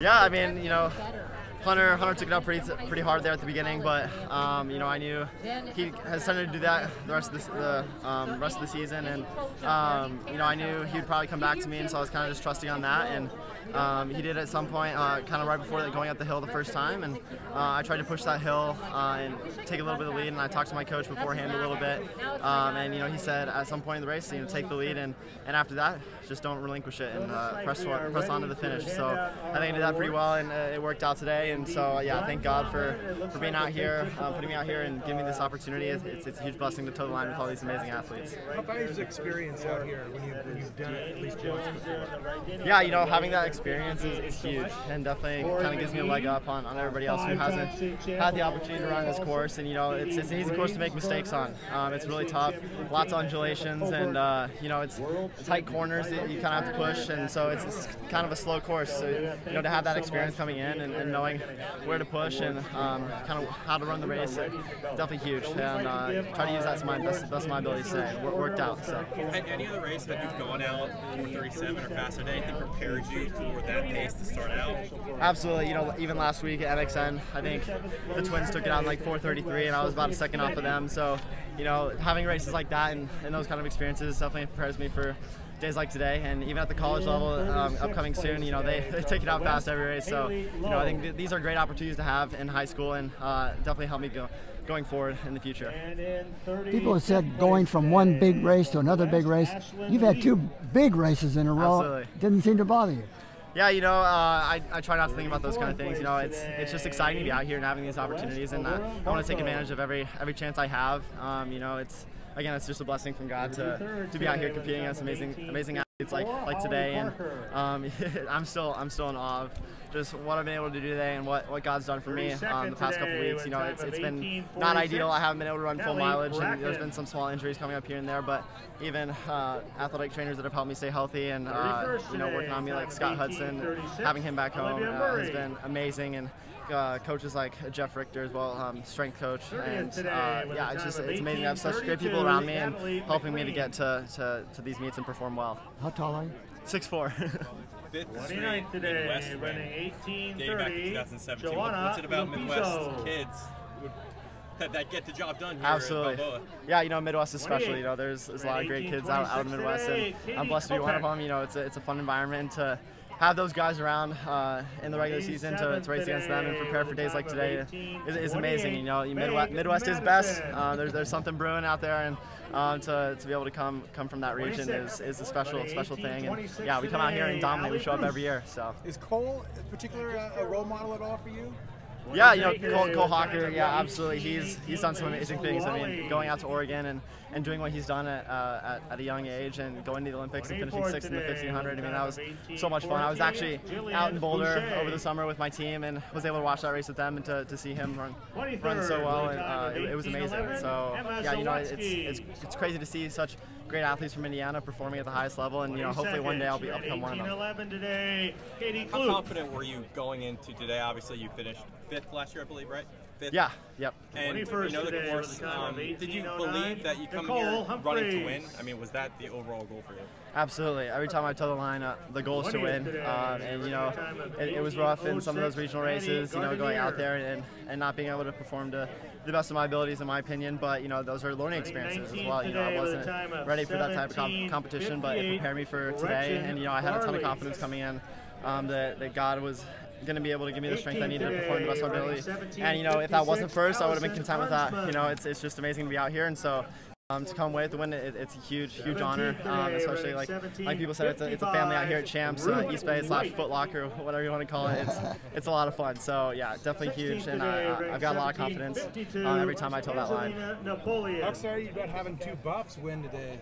Yeah, I mean, you know, Hunter took it out pretty hard there at the beginning, but you know, I knew he has tended to do that the rest of the season, and you know, I knew he would probably come back to me, and so I was kind of just trusting on that, and he did at some point, kind of right before that, going up the hill the first time, and I tried to push that hill and take a little bit of the lead, and I talked to my coach beforehand a little bit, and you know, he said at some point in the race, you know, take the lead, and after that, just don't relinquish it, and press on to the finish. So I think I did that pretty well, and it worked out today. And so, yeah, thank God for being out here, putting me out here and giving me this opportunity. It's a huge blessing to toe the line with all these amazing athletes. How about your experience out here when you've done it at least once before? Yeah, you know, having that experience is huge, and definitely kind of gives me a leg up on everybody else who hasn't had the opportunity to run this course. And, you know, it's an easy course to make mistakes on. It's really tough, lots of undulations, and, you know, it's tight corners that you kind of have to push. And so it's kind of a slow course. So, you know, to have that experience coming in and knowing where to push and kind of how to run the race, definitely huge. And try to use that to my best of my ability today. It worked out. So. Any other race that you've gone out 4:37 or faster today, that prepared you for that pace to start out? Absolutely. You know, even last week at MXN, I think the Twins took it out in like 4:33, and I was about a second off of them. So, you know, having races like that and those kind of experiences definitely prepares me for days like today, and even at the college level, upcoming soon, you know, they take it out fast every race. So, you know, I think these are great opportunities to have in high school, and definitely help me going forward in the future. People have said going from one big race to another big race. You've had two big races in a row. Absolutely. Didn't seem to bother you. Yeah, you know, I try not to think about those kind of things. You know, it's just exciting to be out here and having these opportunities, and I want to take advantage of every chance I have. You know, again, it's just a blessing from God to be out here competing against amazing athletes like today, and I'm still in awe of just what I've been able to do today and what God's done for me the past couple weeks. You know, it's been not ideal. I haven't been able to run full mileage, and there's been some small injuries coming up here and there, but even athletic trainers that have helped me stay healthy and, you know, working on me like Scott Hudson, having him back home has been amazing, and coaches like Jeff Richter as well, strength coach, and yeah, it's amazing to have such great people around me and helping me to get to these meets and perform well. How tall are you? 6'4". 29 today, Midwest running 18:30. What's it about Midwest kids that get the job done here? Absolutely. Yeah, you know, Midwest especially. You know, there's a lot of great kids out in the Midwest, and I'm blessed to be one of them. You know, it's a fun environment to have those guys around in the regular season to race against them and prepare for days like today is amazing. You know, Midwest is best. There's something brewing out there, and to be able to come from that region is a special thing. And yeah, we come out here and dominate. We show up every year. So is Cole in particular a role model at all for you? Yeah, you know, Cole Hocker, yeah, absolutely. He's done some amazing things. I mean, going out to Oregon and doing what he's done at a young age, and going to the Olympics and finishing sixth in the 1500. I mean, that was so much fun. I was actually out in Boulder over the summer with my team and was able to watch that race with them, and to see him run so well, and it was amazing. So yeah, you know, it's crazy to see such great athletes from Indiana performing at the highest level, and you know, hopefully one day I'll be up to one of them. Today, how confident were you going into today? Obviously, you finished fifth last year, I believe, right? Fifth. Yeah. Yep. And you know the course. Did you believe that you come here running to win? I mean, was that the overall goal for you? Absolutely. Every time I toe the line, the goal is to win. And you know, it was rough in some of those regional races. You know, going out there and not being able to perform to the best of my abilities, in my opinion. But you know, those are learning experiences as well. You know, I wasn't ready for that type of competition, but it prepared me for today. And you know, I had a ton of confidence coming in that God was going to be able to give me the strength I need to perform the best of my ability. And you know, if that wasn't first, I would have been content with that. You know, it's just amazing to be out here, and so to come away with the win, it's a huge honor. Especially like people said, it's a family out here at Champs, East Bay / Foot Locker, whatever you want to call it. It's a lot of fun. So yeah, definitely huge, and I've got a lot of confidence every time I toe that line. How excited are you about having two buffs win today?